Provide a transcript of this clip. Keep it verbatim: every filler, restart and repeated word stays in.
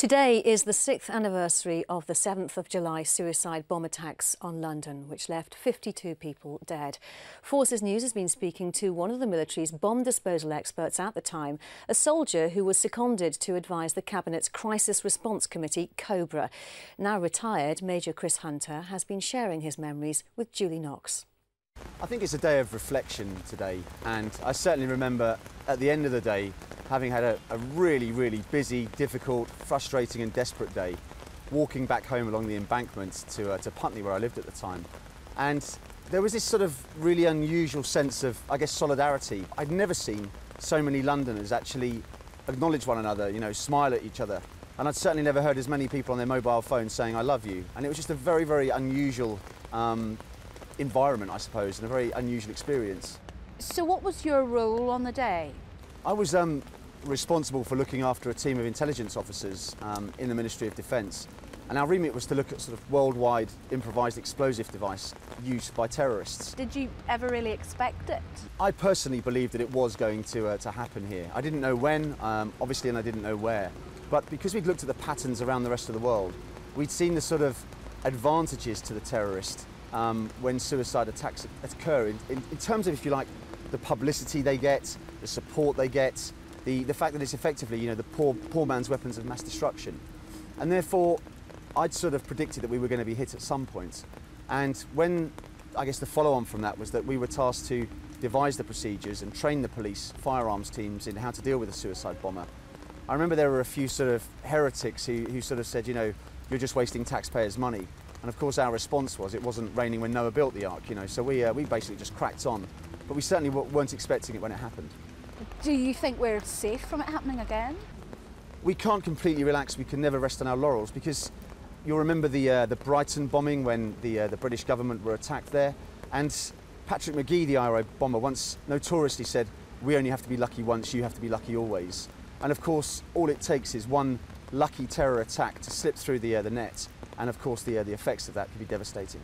Today is the sixth anniversary of the seventh of July suicide bomb attacks on London, which left fifty-two people dead. Forces News has been speaking to one of the military's bomb disposal experts at the time, a soldier who was seconded to advise the Cabinet's Crisis Response Committee, Cobra. Now retired, Major Chris Hunter has been sharing his memories with Julie Knox. I think it's a day of reflection today, and I certainly remember at the end of the day having had a, a really, really busy, difficult, frustrating and desperate day, walking back home along the embankment to, uh, to Putney, where I lived at the time. And there was this sort of really unusual sense of, I guess, solidarity. I'd never seen so many Londoners actually acknowledge one another, you know, smile at each other. And I'd certainly never heard as many people on their mobile phones saying, "I love you." And it was just a very, very unusual um, environment, I suppose, and a very unusual experience. So what was your role on the day? I was um, responsible for looking after a team of intelligence officers um, in the Ministry of Defence, and our remit was to look at sort of worldwide improvised explosive device used by terrorists. Did you ever really expect it? I personally believed that it was going to, uh, to happen here. I didn't know when, um, obviously, and I didn't know where, but because we'd looked at the patterns around the rest of the world, we'd seen the sort of advantages to the terrorist Um, when suicide attacks occur in, in, in terms of, if you like, the publicity they get, the support they get, the, the fact that it's effectively, you know, the poor, poor man's weapons of mass destruction. And therefore, I'd sort of predicted that we were going to be hit at some point. And when, I guess the follow-on from that was that we were tasked to devise the procedures and train the police firearms teams in how to deal with a suicide bomber. I remember there were a few sort of heretics who, who sort of said, you know, "You're just wasting taxpayers' money." And of course our response was, it wasn't raining when Noah built the ark, you know, so we, uh, we basically just cracked on. But we certainly weren't expecting it when it happened. Do you think we're safe from it happening again? We can't completely relax, we can never rest on our laurels, because you'll remember the, uh, the Brighton bombing when the, uh, the British government were attacked there. And Patrick McGee, the I R A bomber, once notoriously said, "We only have to be lucky once, you have to be lucky always." And of course all it takes is one lucky terror attack to slip through the, uh, the net. And of course the, uh, the effects of that could be devastating.